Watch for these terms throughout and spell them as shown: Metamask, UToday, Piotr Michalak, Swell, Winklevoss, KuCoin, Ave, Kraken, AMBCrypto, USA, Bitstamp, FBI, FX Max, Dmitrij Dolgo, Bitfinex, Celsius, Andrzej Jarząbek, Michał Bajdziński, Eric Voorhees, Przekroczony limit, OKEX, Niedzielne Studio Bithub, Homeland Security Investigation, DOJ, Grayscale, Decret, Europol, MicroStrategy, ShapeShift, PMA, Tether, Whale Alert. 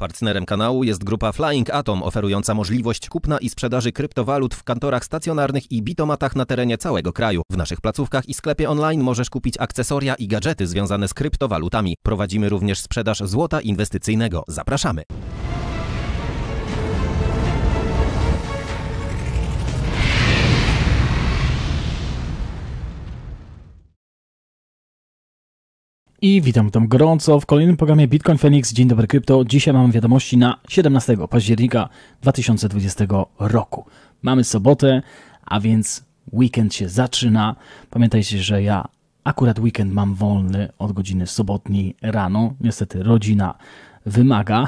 Partnerem kanału jest grupa Flying Atom, oferująca możliwość kupna i sprzedaży kryptowalut w kantorach stacjonarnych i bitomatach na terenie całego kraju. W naszych placówkach i sklepie online możesz kupić akcesoria i gadżety związane z kryptowalutami. Prowadzimy również sprzedaż złota inwestycyjnego. Zapraszamy! I witam gorąco w kolejnym programie Bitcoin Feniks Dzień dobry krypto. Dzisiaj mamy wiadomości na 17 października 2020 roku. Mamy sobotę, a więc weekend się zaczyna. Pamiętajcie, że ja akurat weekend mam wolny od godziny sobotniej rano. Niestety rodzina wymaga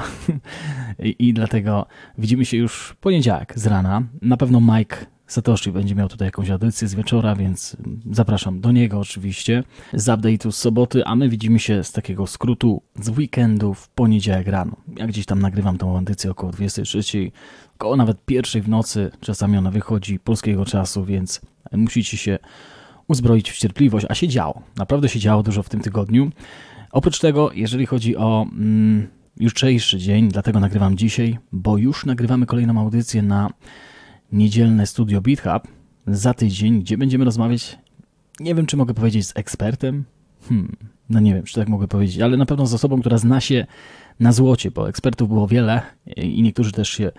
i dlatego widzimy się już w poniedziałek z rana. Na pewno Mike Satoshi będzie miał tutaj jakąś audycję z wieczora, więc zapraszam do niego oczywiście z update'u z soboty, a my widzimy się z takiego skrótu z weekendu w poniedziałek rano. Ja gdzieś tam nagrywam tą audycję około 23, około nawet 1 w nocy, czasami ona wychodzi polskiego czasu, więc musicie się uzbroić w cierpliwość, a się działo, naprawdę się działo dużo w tym tygodniu. Oprócz tego, jeżeli chodzi o jutrzejszy dzień, dlatego nagrywam dzisiaj, bo już nagrywamy kolejną audycję na Niedzielne Studio Bithub za tydzień, gdzie będziemy rozmawiać, nie wiem, czy mogę powiedzieć z ekspertem, no nie wiem, czy tak mogę powiedzieć, ale na pewno z osobą, która zna się na złocie, bo ekspertów było wiele i niektórzy też się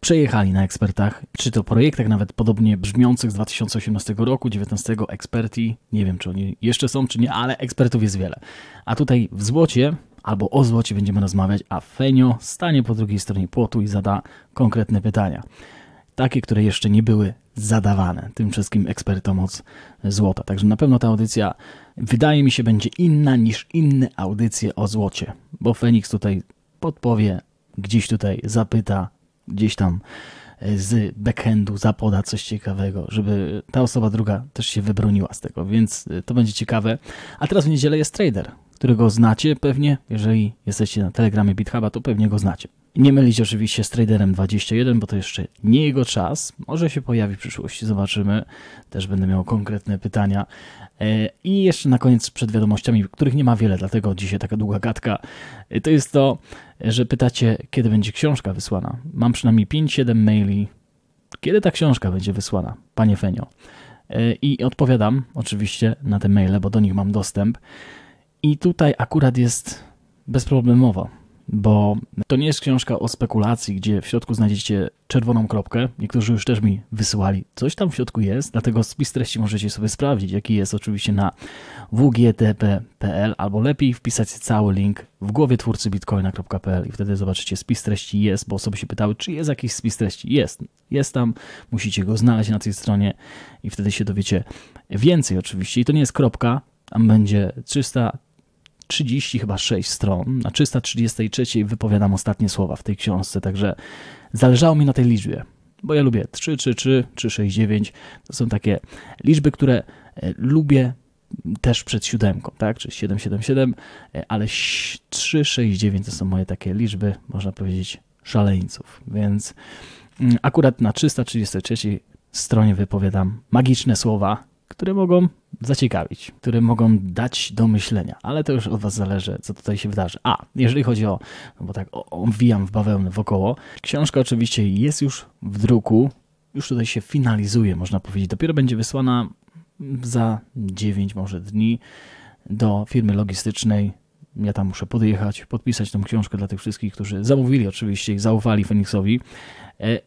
przejechali na ekspertach, czy to projektach nawet podobnie brzmiących z 2018 roku, 2019, eksperti, nie wiem, czy oni jeszcze są, czy nie, ale ekspertów jest wiele. A tutaj w złocie albo o złocie będziemy rozmawiać, a Fenio stanie po drugiej stronie płotu i zada konkretne pytania. Takie, które jeszcze nie były zadawane tym wszystkim ekspertom od złota. Także na pewno ta audycja, wydaje mi się, będzie inna niż inne audycje o złocie, bo Feniks tutaj podpowie, gdzieś tutaj zapyta, gdzieś tam z backhandu zapoda coś ciekawego, żeby ta osoba druga też się wybroniła z tego, więc to będzie ciekawe. A teraz w niedzielę jest trader, którego znacie pewnie, jeżeli jesteście na Telegramie BitHuba, to pewnie go znacie. Nie mylić oczywiście z traderem 21, bo to jeszcze nie jego czas. Może się pojawi w przyszłości, zobaczymy. Też będę miał konkretne pytania. I jeszcze na koniec przed wiadomościami, których nie ma wiele, dlatego dzisiaj taka długa gadka. To jest to, że pytacie, kiedy będzie książka wysłana. Mam przynajmniej 5-7 maili. Kiedy ta książka będzie wysłana, panie Fenio? I odpowiadam oczywiście na te maile, bo do nich mam dostęp. I tutaj akurat jest bezproblemowo, bo to nie jest książka o spekulacji, gdzie w środku znajdziecie czerwoną kropkę. Niektórzy już też mi wysyłali. Coś tam w środku jest, dlatego spis treści możecie sobie sprawdzić, jaki jest oczywiście na wgtp.pl, albo lepiej wpisać cały link w głowie twórcy bitcoina.pl i wtedy zobaczycie, spis treści jest, bo osoby się pytały, czy jest jakiś spis treści. Jest tam, musicie go znaleźć na tej stronie i wtedy się dowiecie więcej oczywiście. I to nie jest kropka, tam będzie 330 chyba 6 stron, na 333 wypowiadam ostatnie słowa w tej książce, także zależało mi na tej liczbie, bo ja lubię 333 czy 69, to są takie liczby, które lubię też przed siódemką, tak, czy 777, ale 369 to są moje takie liczby, można powiedzieć, szaleńców, więc akurat na 333 stronie wypowiadam magiczne słowa, które mogą zaciekawić, które mogą dać do myślenia, ale to już od Was zależy, co tutaj się wydarzy. A jeżeli chodzi o, bo tak obwijam w bawełnę wokoło, książka oczywiście jest już w druku, już tutaj się finalizuje, można powiedzieć, dopiero będzie wysłana za 9 może dni do firmy logistycznej. Ja tam muszę podjechać, podpisać tą książkę dla tych wszystkich, którzy zamówili oczywiście i zaufali Feniksowi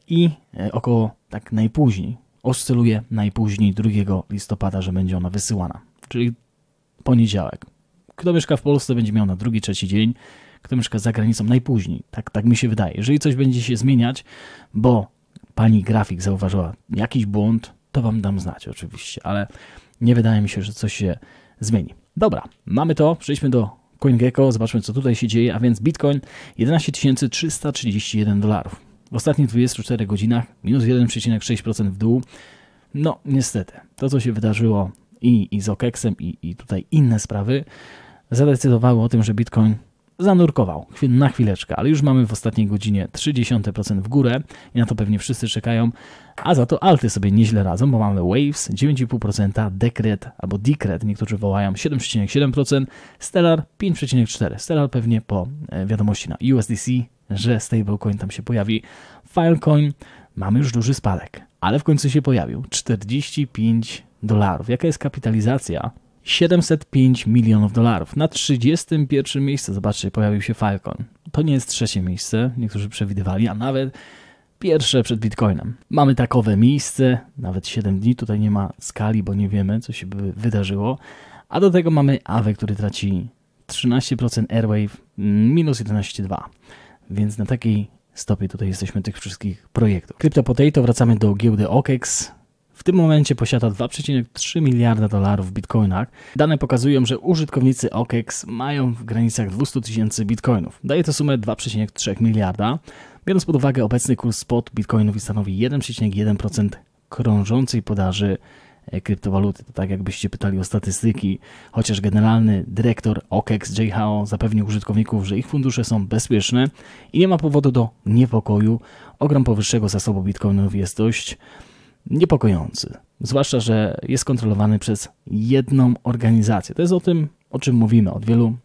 i około tak najpóźniej, oscyluje najpóźniej 2 listopada, że będzie ona wysyłana, czyli poniedziałek. Kto mieszka w Polsce, będzie miał na drugi, trzeci dzień, kto mieszka za granicą najpóźniej, tak mi się wydaje. Jeżeli coś będzie się zmieniać, bo pani grafik zauważyła jakiś błąd, to Wam dam znać oczywiście, ale nie wydaje mi się, że coś się zmieni. Dobra, mamy to, przejdźmy do CoinGecko, zobaczmy, co tutaj się dzieje, a więc Bitcoin 11 331 dolarów. W ostatnich 24 godzinach minus 1,6% w dół. No niestety, to co się wydarzyło i z OKEX-em i tutaj inne sprawy zadecydowały o tym, że Bitcoin zanurkował na chwileczkę, ale już mamy w ostatniej godzinie 0,3% w górę i na to pewnie wszyscy czekają, a za to alty sobie nieźle radzą, bo mamy Waves 9,5%, Decret albo Decret, niektórzy wołają 7,7%, Stellar 5,4%, Stellar pewnie po wiadomości na USDC że stablecoin tam się pojawi. Filecoin, mamy już duży spadek, ale w końcu się pojawił. $45. Jaka jest kapitalizacja? $705 milionów. Na 31 miejscu, zobaczcie, pojawił się Filecoin. To nie jest trzecie miejsce, niektórzy przewidywali, a nawet pierwsze przed Bitcoinem. Mamy takowe miejsce, nawet 7 dni, tutaj nie ma skali, bo nie wiemy, co się by wydarzyło. A do tego mamy Ave, który traci 13%, Airwave minus 11,2. Więc na takiej stopie tutaj jesteśmy tych wszystkich projektów. CryptoPotato, wracamy do giełdy OKEX. W tym momencie posiada $2,3 miliarda w bitcoinach. Dane pokazują, że użytkownicy OKEX mają w granicach 200 000 bitcoinów. Daje to sumę 2,3 miliarda. Biorąc pod uwagę obecny kurs spot bitcoinów i stanowi 1,1% krążącej podaży kryptowaluty. To tak jakbyście pytali o statystyki, chociaż generalny dyrektor OKEX Jay Hao zapewnił użytkowników, że ich fundusze są bezpieczne i nie ma powodu do niepokoju. Ogrom powyższego zasobu bitcoinów jest dość niepokojący, zwłaszcza że jest kontrolowany przez jedną organizację. To jest o tym, o czym mówimy od wielu,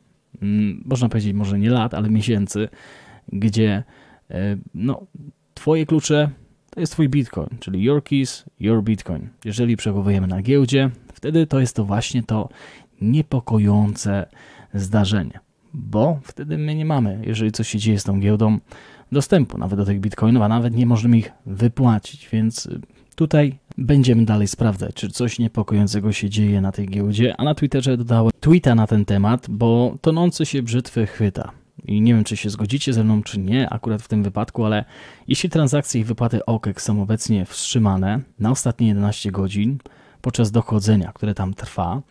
można powiedzieć, może nie lat, ale miesięcy, gdzie no, twoje klucze to jest twój bitcoin, czyli your keys, your bitcoin. Jeżeli przechowujemy na giełdzie, wtedy to jest to właśnie to niepokojące zdarzenie, bo wtedy my nie mamy, jeżeli coś się dzieje z tą giełdą, dostępu nawet do tych bitcoinów, a nawet nie możemy ich wypłacić, więc tutaj będziemy dalej sprawdzać, czy coś niepokojącego się dzieje na tej giełdzie, a na Twitterze dodałem tweeta na ten temat, bo tonący się brzytwy chwyta. I nie wiem, czy się zgodzicie ze mną, czy nie, akurat w tym wypadku, ale jeśli transakcje i wypłaty OKEX są obecnie wstrzymane na ostatnie 11 godzin podczas dochodzenia, które tam trwa,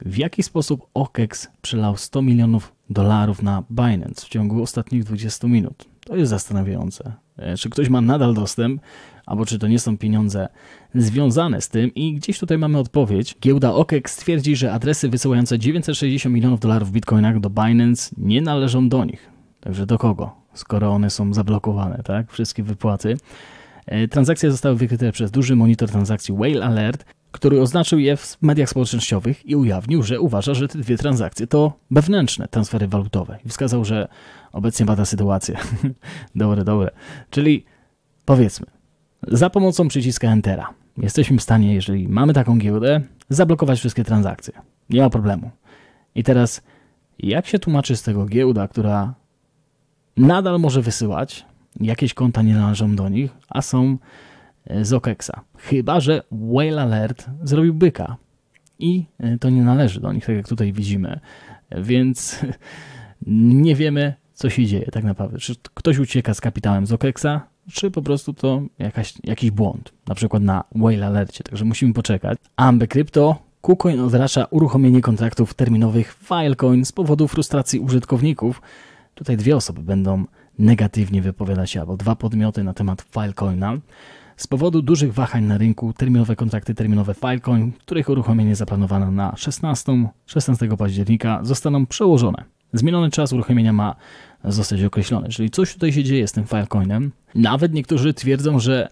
w jaki sposób OKEX przelał $100 milionów na Binance w ciągu ostatnich 20 minut? To jest zastanawiające. Czy ktoś ma nadal dostęp, albo czy to nie są pieniądze związane z tym? I gdzieś tutaj mamy odpowiedź. Giełda OKEX twierdzi, że adresy wysyłające $960 milionów w bitcoinach do Binance nie należą do nich. Także do kogo? Skoro one są zablokowane, tak? Wszystkie wypłaty. Transakcje zostały wykryte przez duży monitor transakcji Whale Alert, który oznaczył je w mediach społecznościowych i ujawnił, że uważa, że te dwie transakcje to wewnętrzne transfery walutowe. I wskazał, że obecnie bada sytuację. Dobre, dobre. Czyli powiedzmy, za pomocą przyciska Entera jesteśmy w stanie, jeżeli mamy taką giełdę, zablokować wszystkie transakcje. Nie ma problemu. I teraz, jak się tłumaczy z tego giełda, która nadal może wysyłać, jakieś konta nie należą do nich, a są z OKEX-a. Chyba że Whale Alert zrobił byka i to nie należy do nich, tak jak tutaj widzimy. Więc nie wiemy, co się dzieje tak naprawdę. Czy ktoś ucieka z kapitałem z OKEX-a, czy po prostu to jakiś błąd, na przykład na Whale Alercie. Także musimy poczekać. AMBCrypto, KuCoin odrasza uruchomienie kontraktów terminowych Filecoin z powodu frustracji użytkowników. Tutaj dwie osoby będą negatywnie wypowiadać się, albo dwa podmioty na temat Filecoina. Z powodu dużych wahań na rynku terminowe kontrakty terminowe Filecoin, których uruchomienie zaplanowano na 16 października, zostaną przełożone. Zmieniony czas uruchomienia ma zostać określony, czyli coś tutaj się dzieje z tym Filecoinem. Nawet niektórzy twierdzą, że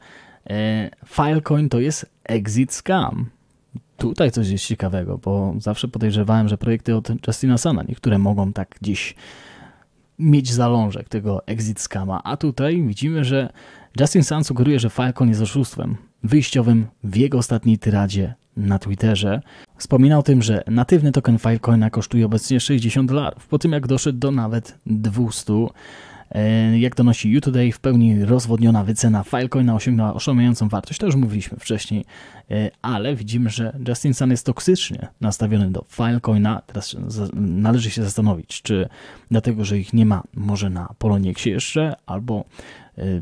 Filecoin to jest exit scam. Tutaj coś jest ciekawego, bo zawsze podejrzewałem, że projekty od Justina Suna, niektóre mogą tak gdzieś mieć zalążek tego exit scama, a tutaj widzimy, że Justin Sun sugeruje, że Filecoin jest oszustwem wyjściowym w jego ostatniej tyradzie na Twitterze. Wspominał o tym, że natywny token Filecoina kosztuje obecnie $60, po tym jak doszedł do nawet 200. Jak donosi UToday, w pełni rozwodniona wycena Filecoina osiągnęła oszałamiającą wartość, to już mówiliśmy wcześniej, ale widzimy, że Justin Sun jest toksycznie nastawiony do Filecoina. Teraz należy się zastanowić, czy dlatego, że ich nie ma może na Poloniexie jeszcze, albo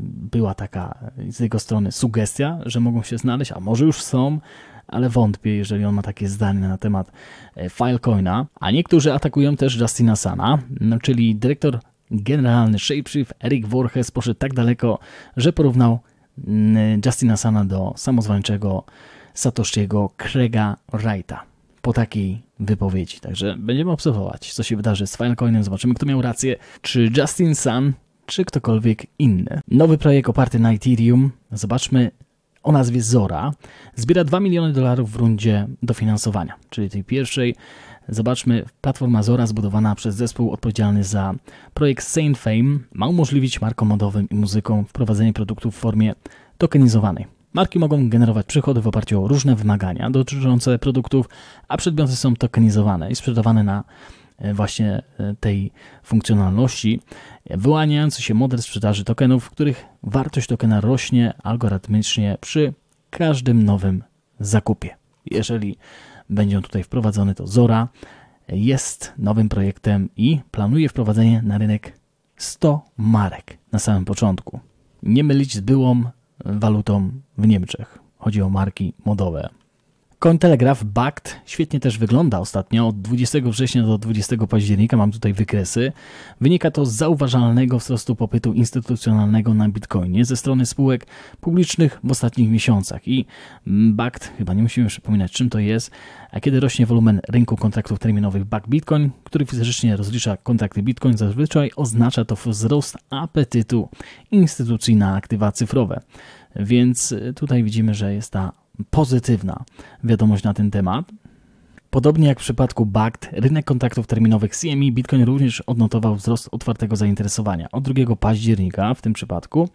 była taka z jego strony sugestia, że mogą się znaleźć, a może już są, ale wątpię, jeżeli on ma takie zdanie na temat Filecoina. A niektórzy atakują też Justina Suna, czyli dyrektor generalny Shapeshift Eric Voorhees poszedł tak daleko, że porównał Justina Suna do samozwańczego Satoshi'ego Craig'a Wrighta po takiej wypowiedzi. Także będziemy obserwować, co się wydarzy z Filecoinem. Zobaczymy, kto miał rację, czy Justin Sun, czy ktokolwiek inny. Nowy projekt oparty na Ethereum, zobaczmy, o nazwie Zora, zbiera $2 miliony w rundzie dofinansowania, czyli tej pierwszej. Zobaczmy, platforma Zora zbudowana przez zespół odpowiedzialny za projekt Saint Fame ma umożliwić markom modowym i muzykom wprowadzenie produktów w formie tokenizowanej. Marki mogą generować przychody w oparciu o różne wymagania dotyczące produktów, a przedmioty są tokenizowane i sprzedawane na właśnie tej funkcjonalności, wyłaniający się model sprzedaży tokenów, w których wartość tokena rośnie algorytmicznie przy każdym nowym zakupie. Jeżeli będzie on tutaj wprowadzony, to Zora jest nowym projektem i planuje wprowadzenie na rynek 100 marek na samym początku. Nie mylić z byłą walutą w Niemczech. Chodzi o marki modowe. Kontelegraf Bakkt świetnie też wygląda ostatnio. Od 20 września do 20 października mam tutaj wykresy. Wynika to z zauważalnego wzrostu popytu instytucjonalnego na Bitcoinie ze strony spółek publicznych w ostatnich miesiącach. I Bakkt, chyba nie musimy już przypominać, czym to jest, a kiedy rośnie wolumen rynku kontraktów terminowych Bakkt Bitcoin, który fizycznie rozlicza kontrakty Bitcoin, zazwyczaj oznacza to wzrost apetytu instytucji na aktywa cyfrowe. Więc tutaj widzimy, że jest ta pozytywna wiadomość na ten temat. Podobnie jak w przypadku Bakkt, rynek kontraktów terminowych CME Bitcoin również odnotował wzrost otwartego zainteresowania. Od 2 października w tym przypadku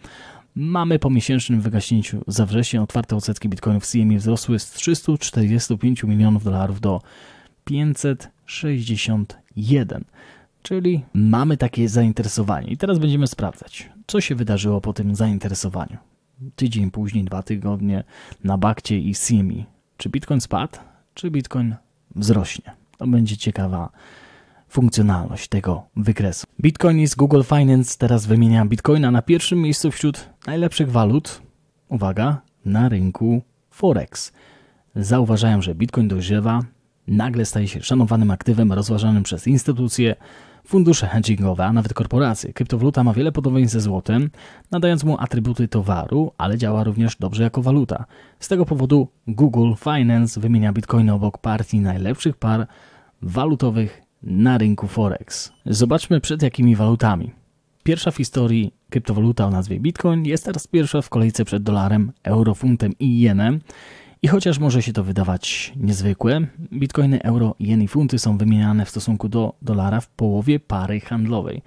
mamy po miesięcznym wygaśnięciu za wrzesień otwarte odsetki bitcoinów CME wzrosły z 345 milionów dolarów do 561. Czyli mamy takie zainteresowanie. I teraz będziemy sprawdzać, co się wydarzyło po tym zainteresowaniu. Tydzień później, 2 tygodnie na Bakcie i CME. Czy Bitcoin spadł, czy Bitcoin wzrośnie? To będzie ciekawa funkcjonalność tego wykresu. Bitcoin is Google Finance teraz wymienia Bitcoina na pierwszym miejscu wśród najlepszych walut, uwaga, na rynku Forex. Zauważają, że Bitcoin dojrzewa, nagle staje się szanowanym aktywem rozważanym przez instytucje, fundusze hedgingowe, a nawet korporacje. Kryptowaluta ma wiele podobieństw ze złotem, nadając mu atrybuty towaru, ale działa również dobrze jako waluta. Z tego powodu Google Finance wymienia Bitcoin obok partii najlepszych par walutowych na rynku Forex. Zobaczmy, przed jakimi walutami. Pierwsza w historii kryptowaluta o nazwie Bitcoin jest teraz pierwsza w kolejce przed dolarem, eurofuntem i jenem. I chociaż może się to wydawać niezwykłe, bitcoiny, euro, jen i funty są wymieniane w stosunku do dolara w połowie pary handlowej.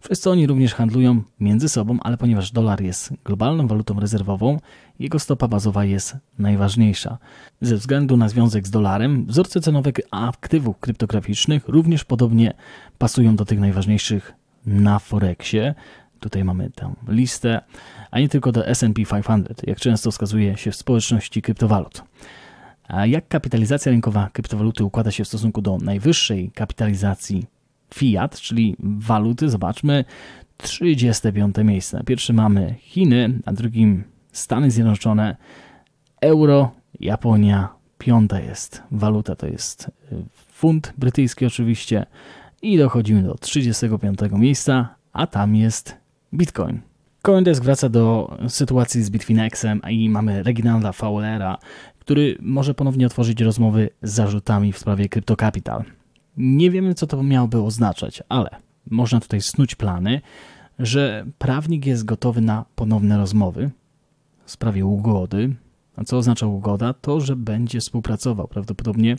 Wszyscy oni również handlują między sobą, ale ponieważ dolar jest globalną walutą rezerwową, jego stopa bazowa jest najważniejsza. Ze względu na związek z dolarem, wzorce cenowe aktywów kryptograficznych również podobnie pasują do tych najważniejszych na Forexie. Tutaj mamy tę listę, a nie tylko do S&P 500, jak często wskazuje się w społeczności kryptowalut. A jak kapitalizacja rynkowa kryptowaluty układa się w stosunku do najwyższej kapitalizacji fiat, czyli waluty, zobaczmy, 35 miejsce. Na pierwszym mamy Chiny, na drugim Stany Zjednoczone, euro, Japonia, 5. jest waluta, to jest funt brytyjski oczywiście i dochodzimy do 35 miejsca, a tam jest Bitcoin. CoinDesk wraca do sytuacji z Bitfinexem i mamy Reginalda Fowlera, który może ponownie otworzyć rozmowy z zarzutami w sprawie Crypto Capital. Nie wiemy, co to miałoby oznaczać, ale można tutaj snuć plany, że prawnik jest gotowy na ponowne rozmowy w sprawie ugody. A co oznacza ugoda? To, że będzie współpracował. Prawdopodobnie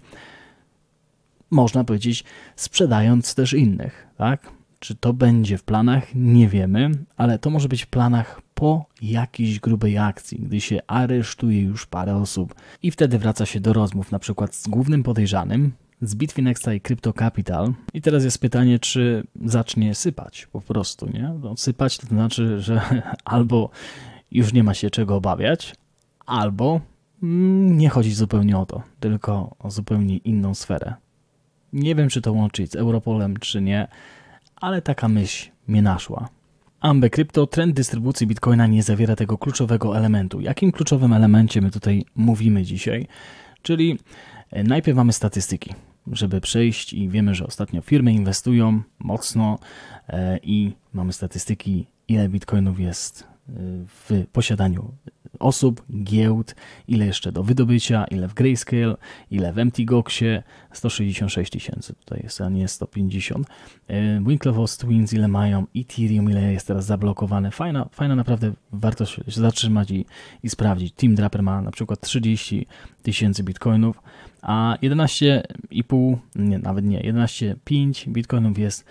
można powiedzieć, sprzedając też innych, tak? Czy to będzie w planach? Nie wiemy, ale to może być w planach po jakiejś grubej akcji, gdy się aresztuje już parę osób i wtedy wraca się do rozmów, na przykład z głównym podejrzanym, z Bitfinexa i Crypto Capital. I teraz jest pytanie, czy zacznie sypać po prostu, nie? No, sypać to znaczy, że albo już nie ma się czego obawiać, albo nie chodzi zupełnie o to, tylko o zupełnie inną sferę. Nie wiem, czy to łączyć z Europolem, czy nie, ale taka myśl mnie naszła. AMBCrypto, trend dystrybucji Bitcoina nie zawiera tego kluczowego elementu. Jakim kluczowym elemencie my tutaj mówimy dzisiaj? Czyli najpierw mamy statystyki, żeby przejść i wiemy, że ostatnio firmy inwestują mocno i mamy statystyki, ile Bitcoinów jest w posiadaniu osób, giełd, ile jeszcze do wydobycia, ile w Grayscale, ile w MTGOXie, 166 tysięcy tutaj jest, a nie 150. Winklevoss Twins ile mają, Ethereum ile jest teraz zablokowane, fajna naprawdę, warto się zatrzymać i sprawdzić. Team Draper ma na przykład 30 tysięcy bitcoinów, a 11,5, nie, nawet nie, 11,5 bitcoinów jest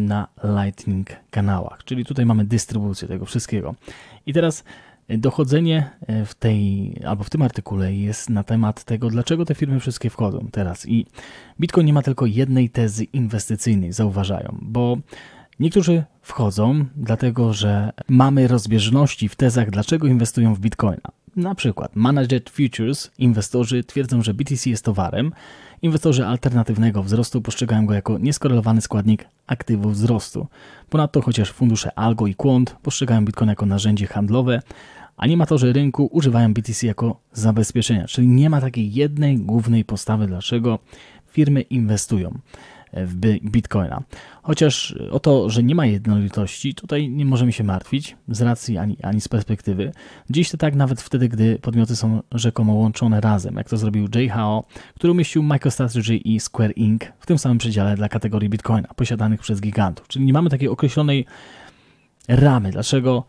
na Lightning kanałach, czyli tutaj mamy dystrybucję tego wszystkiego. I teraz dochodzenie w tej, albo w tym artykule jest na temat tego, dlaczego te firmy wszystkie wchodzą teraz. I Bitcoin nie ma tylko jednej tezy inwestycyjnej, zauważają, bo niektórzy wchodzą dlatego, że mamy rozbieżności w tezach, dlaczego inwestują w Bitcoina. Na przykład Managed Futures, inwestorzy twierdzą, że BTC jest towarem, inwestorzy alternatywnego wzrostu postrzegają go jako nieskorelowany składnik aktywów wzrostu. Ponadto chociaż fundusze Algo i Quant postrzegają Bitcoin jako narzędzie handlowe, animatorzy rynku używają BTC jako zabezpieczenia, czyli nie ma takiej jednej głównej postawy, dlaczego firmy inwestują w Bitcoina. Chociaż o to, że nie ma jednolitości, tutaj nie możemy się martwić z racji ani z perspektywy. Dziś to tak nawet wtedy, gdy podmioty są rzekomo łączone razem, jak to zrobił Jay Hao, który umieścił MicroStrategy i Square Inc. w tym samym przedziale dla kategorii Bitcoina posiadanych przez gigantów. Czyli nie mamy takiej określonej ramy, dlaczego,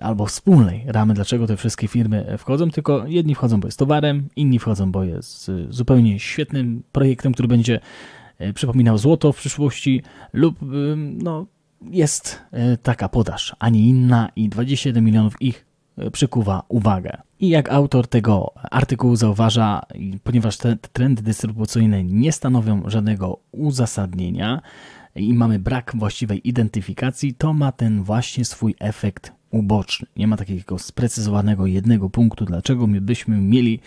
albo wspólnej ramy, dlaczego te wszystkie firmy wchodzą, tylko jedni wchodzą, bo jest towarem, inni wchodzą, bo jest zupełnie świetnym projektem, który będzie przypominał złoto w przyszłości lub no, jest taka podaż, a nie inna i 27 milionów ich przykuwa uwagę. I jak autor tego artykułu zauważa, ponieważ te trendy dystrybucyjne nie stanowią żadnego uzasadnienia i mamy brak właściwej identyfikacji, to ma ten właśnie swój efekt uboczny. Nie ma takiego sprecyzowanego jednego punktu, dlaczego byśmy mieli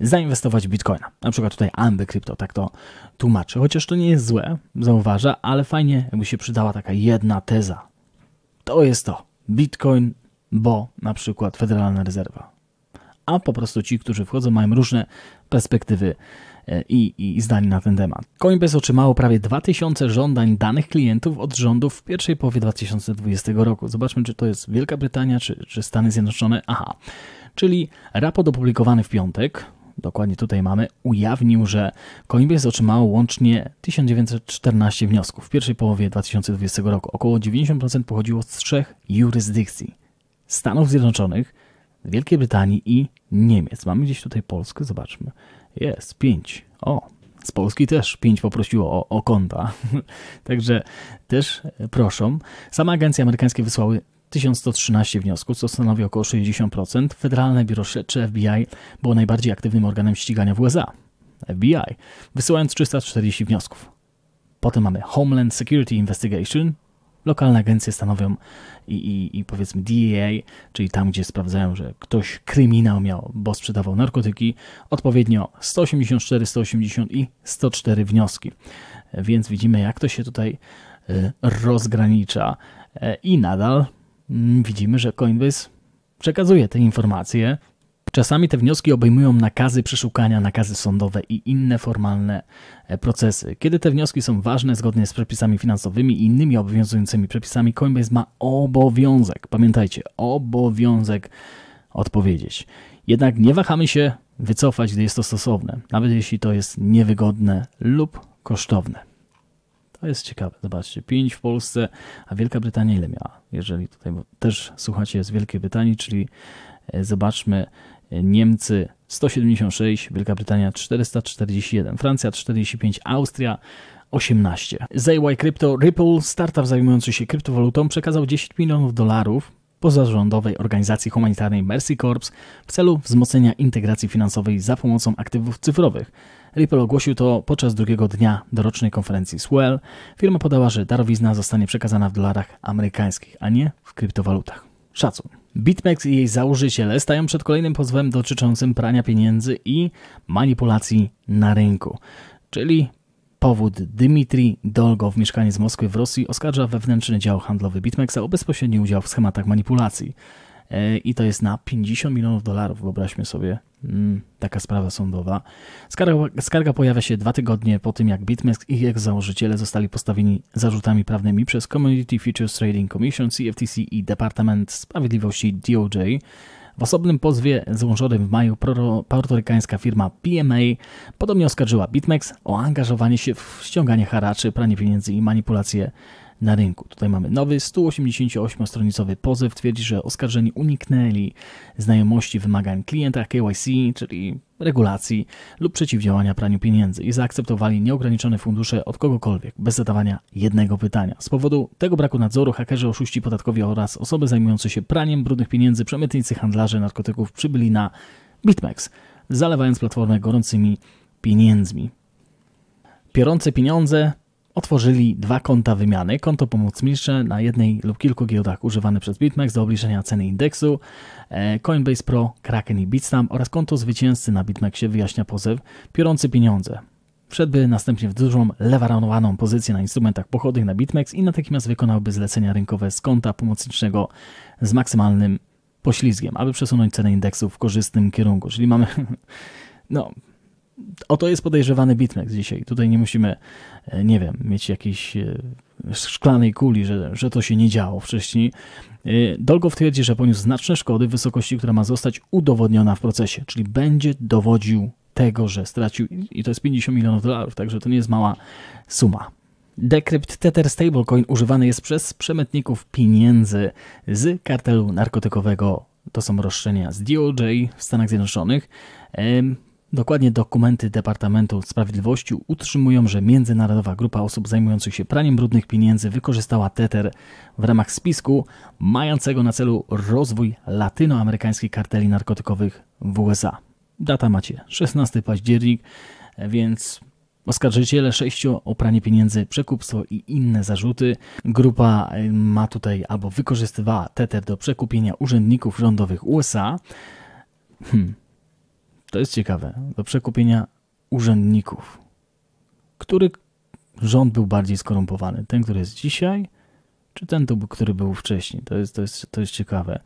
zainwestować w Bitcoina. Na przykład tutaj AMBCrypto tak to tłumaczy. Chociaż to nie jest złe, zauważa, ale fajnie jakby się przydała taka jedna teza. To jest to. Bitcoin, bo na przykład Federalna Rezerwa. A po prostu ci, którzy wchodzą, mają różne perspektywy i zdanie na ten temat. Coinbase otrzymało prawie 2000 żądań danych klientów od rządów w pierwszej połowie 2020 roku. Zobaczmy, czy to jest Wielka Brytania, czy Stany Zjednoczone. Aha. Czyli raport opublikowany w piątek, dokładnie tutaj mamy, ujawnił, że Coinbase otrzymało łącznie 1914 wniosków w pierwszej połowie 2020 roku. Około 90% pochodziło z 3 jurysdykcji: Stanów Zjednoczonych, Wielkiej Brytanii i Niemiec. Mamy gdzieś tutaj Polskę, zobaczmy. Jest 5. O, z Polski też 5 poprosiło o konta. Także też proszą. Same agencje amerykańskie wysłały 1113 wniosków, co stanowi około 60%. Federalne Biuro Śledcze FBI było najbardziej aktywnym organem ścigania w USA. FBI, wysyłając 340 wniosków. Potem mamy Homeland Security Investigation. Lokalne agencje stanowią i powiedzmy DEA, czyli tam, gdzie sprawdzają, że ktoś kryminał miał, bo sprzedawał narkotyki. Odpowiednio 184, 180 i 104 wnioski. Więc widzimy, jak to się tutaj rozgranicza i nadal widzimy, że Coinbase przekazuje te informacje. Czasami te wnioski obejmują nakazy przeszukania, nakazy sądowe i inne formalne procesy. Kiedy te wnioski są ważne zgodnie z przepisami finansowymi i innymi obowiązującymi przepisami, Coinbase ma obowiązek, pamiętajcie, obowiązek odpowiedzieć. Jednak nie wahamy się wycofać, gdy jest to stosowne, nawet jeśli to jest niewygodne lub kosztowne. To jest ciekawe, zobaczcie, 5 w Polsce, a Wielka Brytania ile miała? Jeżeli tutaj, bo też słuchacie z Wielkiej Brytanii, czyli zobaczmy, Niemcy 176, Wielka Brytania 441, Francja 45, Austria 18. AMBCrypto, Ripple, startup zajmujący się kryptowalutą, przekazał $10 milionów pozarządowej organizacji humanitarnej Mercy Corps w celu wzmocnienia integracji finansowej za pomocą aktywów cyfrowych. Ripple ogłosił to podczas drugiego dnia dorocznej konferencji Swell. Firma podała, że darowizna zostanie przekazana w dolarach amerykańskich, a nie w kryptowalutach. Szacun. BitMEX i jej założyciele stają przed kolejnym pozwem dotyczącym prania pieniędzy i manipulacji na rynku. Czyli powód Dmitrij Dolgo, mieszkaniec z Moskwy w Rosji, oskarża wewnętrzny dział handlowy BitMEXa o bezpośredni udział w schematach manipulacji. I to jest na $50 milionów, wyobraźmy sobie, taka sprawa sądowa. Skarga pojawia się 2 tygodnie po tym, jak BitMEX i jego założyciele zostali postawieni zarzutami prawnymi przez Commodity Futures Trading Commission, CFTC i Departament Sprawiedliwości DOJ W osobnym pozwie złożonym w maju portorykańska firma PMA podobnie oskarżyła BitMEX o angażowanie się w ściąganie haraczy, pranie pieniędzy i manipulacje na rynku. Tutaj mamy nowy 188-stronicowy pozew. Twierdzi, że oskarżeni uniknęli znajomości wymagań klienta KYC, czyli regulacji lub przeciwdziałania praniu pieniędzy i zaakceptowali nieograniczone fundusze od kogokolwiek, bez zadawania jednego pytania. Z powodu tego braku nadzoru hakerzy, oszuści podatkowi oraz osoby zajmujące się praniem brudnych pieniędzy, przemytnicy, handlarze narkotyków przybyli na BitMEX, zalewając platformę gorącymi pieniędzmi. Piorące pieniądze otworzyli dwa konta wymiany, konto pomocnicze na jednej lub kilku giełdach używane przez BitMEX do obliczenia ceny indeksu, Coinbase Pro, Kraken i Bitstamp oraz konto zwycięzcy na BitMEXie, wyjaśnia pozew, piorący pieniądze. Wszedłby następnie w dużą, lewarowaną pozycję na instrumentach pochodnych na BitMEX i natychmiast wykonałby zlecenia rynkowe z konta pomocniczego z maksymalnym poślizgiem, aby przesunąć cenę indeksu w korzystnym kierunku. Czyli mamy... no... Oto jest podejrzewany BitMEX dzisiaj. Tutaj nie musimy, nie wiem, mieć jakiejś szklanej kuli, że to się nie działo wcześniej. Dolgow twierdzi, że poniósł znaczne szkody w wysokości, która ma zostać udowodniona w procesie, czyli będzie dowodził tego, że stracił, i to jest 50 milionów dolarów, także to nie jest mała suma. Decrypt Tether stablecoin używany jest przez przemytników pieniędzy z kartelu narkotykowego. To są roszczenia z DOJ w Stanach Zjednoczonych. Dokładnie dokumenty Departamentu Sprawiedliwości utrzymują, że międzynarodowa grupa osób zajmujących się praniem brudnych pieniędzy wykorzystała Tether w ramach spisku mającego na celu rozwój latynoamerykańskich karteli narkotykowych w USA. Data macie 16 październik, więc oskarżyciele 6 o pranie pieniędzy, przekupstwo i inne zarzuty. Grupa ma tutaj albo wykorzystywała Tether do przekupienia urzędników rządowych USA. To jest ciekawe, do przekupienia urzędników. Który rząd był bardziej skorumpowany? Ten, który jest dzisiaj, czy ten, który był wcześniej? To jest ciekawe.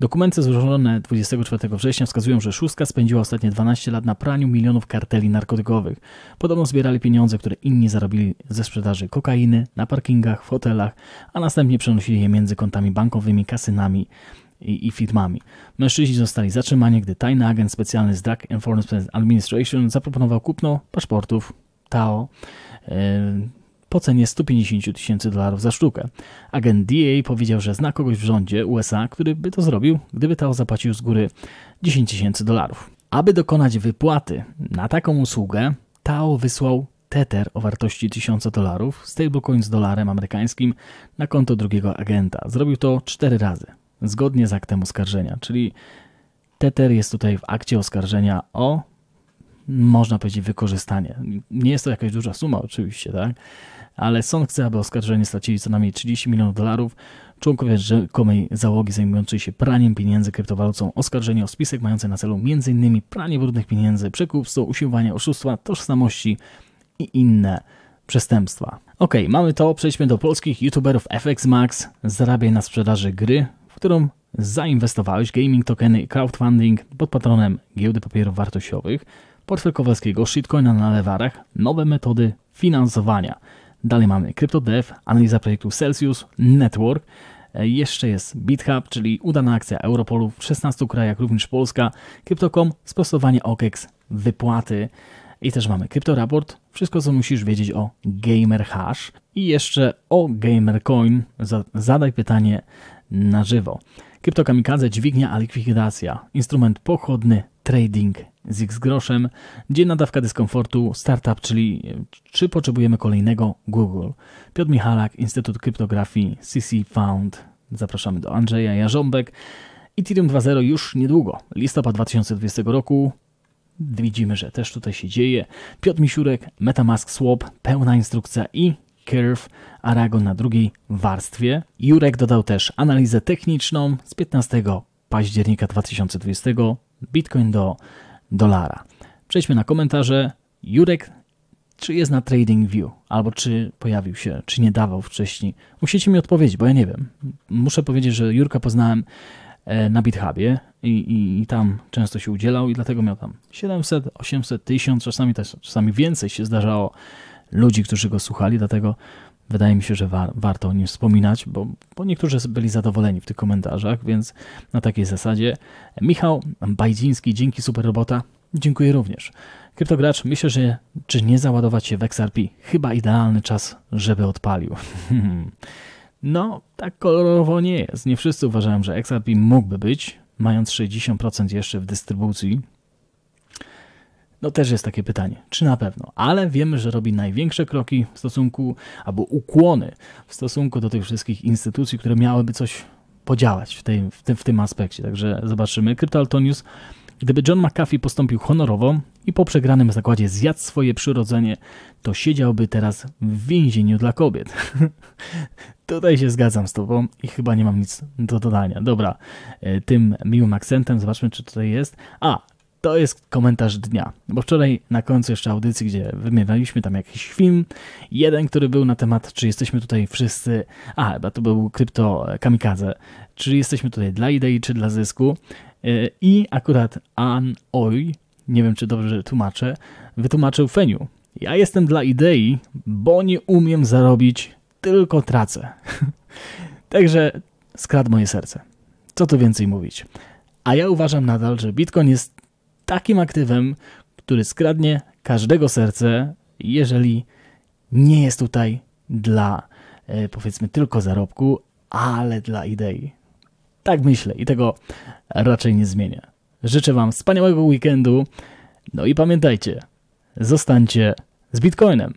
Dokumenty złożone 24 września wskazują, że szóstka spędziła ostatnie 12 lat na praniu milionów karteli narkotykowych. Podobno zbierali pieniądze, które inni zarobili ze sprzedaży kokainy, na parkingach, w hotelach, a następnie przenosili je między kontami bankowymi, kasynami i firmami. Mężczyźni zostali zatrzymani, gdy tajny agent specjalny z Drug Enforcement Administration zaproponował kupno paszportów TAO po cenie 150 tysięcy dolarów za sztukę. Agent DEA powiedział, że zna kogoś w rządzie USA, który by to zrobił, gdyby TAO zapłacił z góry 10 tysięcy dolarów. Aby dokonać wypłaty na taką usługę, TAO wysłał Tether o wartości 1000 dolarów, stablecoin z dolarem amerykańskim, na konto drugiego agenta. Zrobił to 4 razy. Zgodnie z aktem oskarżenia, czyli Tether jest tutaj w akcie oskarżenia o, można powiedzieć, wykorzystanie. Nie jest to jakaś duża suma oczywiście, tak? Ale sąd chce, aby oskarżeni stracili co najmniej 30 milionów dolarów. Członkowie rzekomej załogi zajmującej się praniem pieniędzy kryptowalutą oskarżeni o spisek mający na celu m.in. pranie brudnych pieniędzy, przekupstwo, usiłowanie oszustwa, tożsamości i inne przestępstwa. Ok, mamy to. Przejdźmy do polskich youtuberów. FX Max zarabia na sprzedaży gry, w którą zainwestowałeś, gaming, tokeny i crowdfunding pod patronem giełdy papierów wartościowych, portfel Kowalskiego, shitcoina na lewarach, nowe metody finansowania. Dalej mamy CryptoDev, analiza projektu Celsius, Network, jeszcze jest BitHub, czyli udana akcja Europolu w 16 krajach, również Polska, Crypto.com, sprostowanie OKEX, wypłaty. I też mamy CryptoRaport, wszystko co musisz wiedzieć o GamerHash i jeszcze o GamerCoin, zadaj pytanie na żywo. Krypto Kamikadze, dźwignia a likwidacja, instrument pochodny, trading z X groszem, dzienna dawka dyskomfortu, startup, czyli czy potrzebujemy kolejnego Google. Piotr Michalak, Instytut Kryptografii, CC Found, zapraszamy do Andrzeja Jarząbek. Ethereum 2.0 już niedługo, listopad 2020 roku. Widzimy, że też tutaj się dzieje. Piotr Misiurek, Metamask Swap, pełna instrukcja i Curve Aragon na drugiej warstwie. Jurek dodał też analizę techniczną z 15 października 2020, Bitcoin do dolara. Przejdźmy na komentarze. Jurek, czy jest na TradingView? Albo czy pojawił się, czy nie dawał wcześniej? Musicie mi odpowiedzieć, bo ja nie wiem. Muszę powiedzieć, że Jurka poznałem na BitHubie i tam często się udzielał i dlatego miał tam 700, 800, 1000, czasami więcej się zdarzało ludzi, którzy go słuchali, dlatego wydaje mi się, że warto o nim wspominać, bo niektórzy byli zadowoleni w tych komentarzach, więc na takiej zasadzie. Michał Bajdziński, dzięki, super robota. Dziękuję również. Kryptogracz, myślę, że czy nie załadować się w XRP? Chyba idealny czas, żeby odpalił. No, tak kolorowo nie jest. Nie wszyscy uważają, że XRP mógłby być, mając 60% jeszcze w dystrybucji. No też jest takie pytanie, czy na pewno, ale wiemy, że robi największe kroki w stosunku, albo ukłony w stosunku do tych wszystkich instytucji, które miałyby coś podziałać w tym aspekcie. Także zobaczymy. Kryptoaltonius, gdyby John McAfee postąpił honorowo i po przegranym zakładzie zjadł swoje przyrodzenie, to siedziałby teraz w więzieniu dla kobiet. Tutaj się zgadzam z tobą i chyba nie mam nic do dodania. Dobra, tym miłym akcentem zobaczmy, czy tutaj jest. To jest komentarz dnia, bo wczoraj na końcu jeszcze audycji, gdzie wymienialiśmy tam jakiś film, jeden, który był na temat, czy jesteśmy tutaj wszyscy, chyba to był krypto kamikadze, czy jesteśmy tutaj dla idei, czy dla zysku, i akurat An Oi, nie wiem czy dobrze tłumaczę, wytłumaczył Feniu. Ja jestem dla idei, bo nie umiem zarobić, tylko tracę. Także skradł moje serce. Co tu więcej mówić? A ja uważam nadal, że Bitcoin jest takim aktywem, który skradnie każdego serce, jeżeli nie jest tutaj dla, powiedzmy, tylko zarobku, ale dla idei. Tak myślę i tego raczej nie zmienię. Życzę wam wspaniałego weekendu, no i pamiętajcie, zostańcie z Bitcoinem.